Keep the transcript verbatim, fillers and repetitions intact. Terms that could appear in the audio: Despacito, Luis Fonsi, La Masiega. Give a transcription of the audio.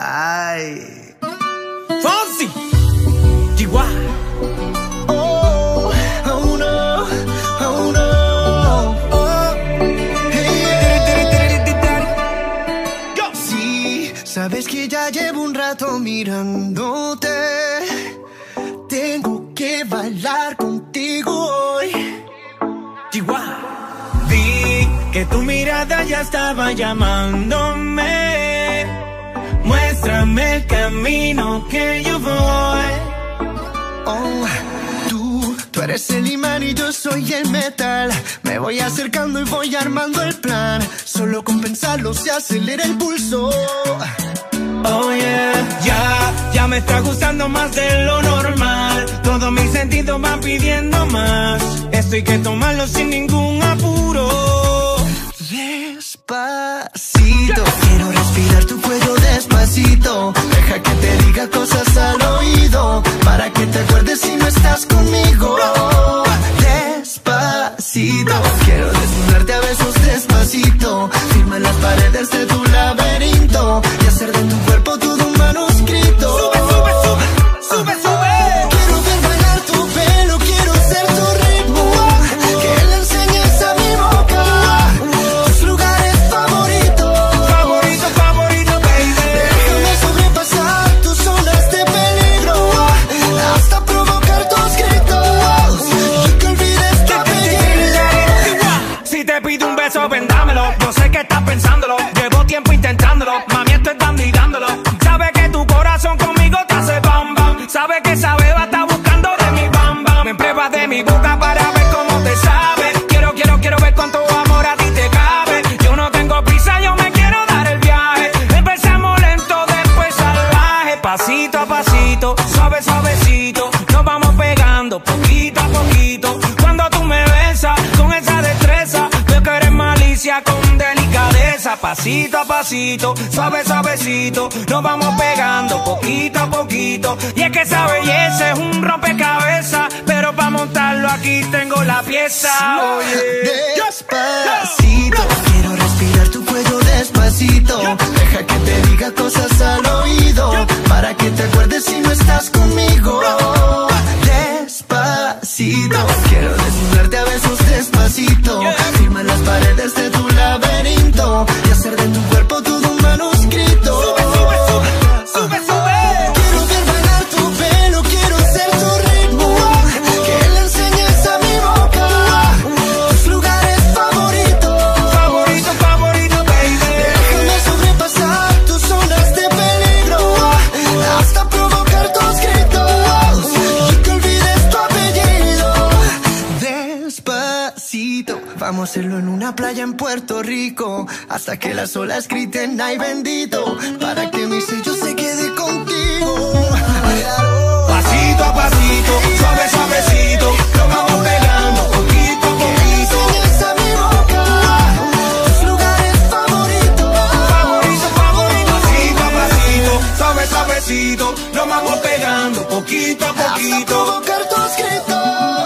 Ay. Fonsi. Chihuahua. Oh, oh no, oh no. Oh, hey, yeah. Sí, sabes que ya llevo un rato mirándote. Tengo que bailar contigo hoy. Chihuahua. Que tu mirada ya estaba llamándome. Muéstrame el camino que yo voy. Oh, tú, tú eres el imán y yo soy el metal. Me voy acercando y voy armando el plan. Solo con pensarlo se acelera el pulso. Oh yeah, ya, ya me está gustando más de lo normal. Todos mis sentidos van pidiendo más. Esto hay que tomarlo sin ningún apuro. Despacito, quiero respirar tu cuello despacito. Deja que te diga cosas al oído, para que te acuerdes si no estás conmigo. Despacito, quiero desnudarte a besos despacito. Firma las paredes de tu laberinto y hacer de tu cuerpo todo un manuscrito. Sube, sube, sube, sube, sube. Pasito a pasito, suave suavecito, nos vamos pegando poquito a poquito. Y es que esa belleza es un rompecabezas, pero para montarlo aquí tengo la pieza. Oye, despacito, quiero respirar tu cuello despacito. Deja que te diga cosas al oído, para que te acuerdes si no estás conmigo. Despacito, quiero desnudarte a besos despacito. Firma las paredes de tu laberinto y hacer de tu cuerpo todo un manuscrito. Sube, sube, sube, sube, sube. Quiero ver bailar tu pelo, quiero ser tu ritmo. Que le enseñes a mi boca tus lugares favoritos. Favorito, favorito, baby. Déjame sobrepasar tus zonas de peligro, hasta provocar tus gritos y que olvides tu apellido. Despacito, vamos a hacerlo en una playa en Puerto Rico, hasta que las olas griten ay bendito, para que mi sello se quede contigo. Pasito a pasito, suave suavecito, nos vamos pegando poquito a poquito. Que enseñes a mi boca tus lugares favoritos. Favorito, favorito. Pasito a pasito, suave suavecito, nos vamos pegando poquito a poquito, hasta provocar tus gritos.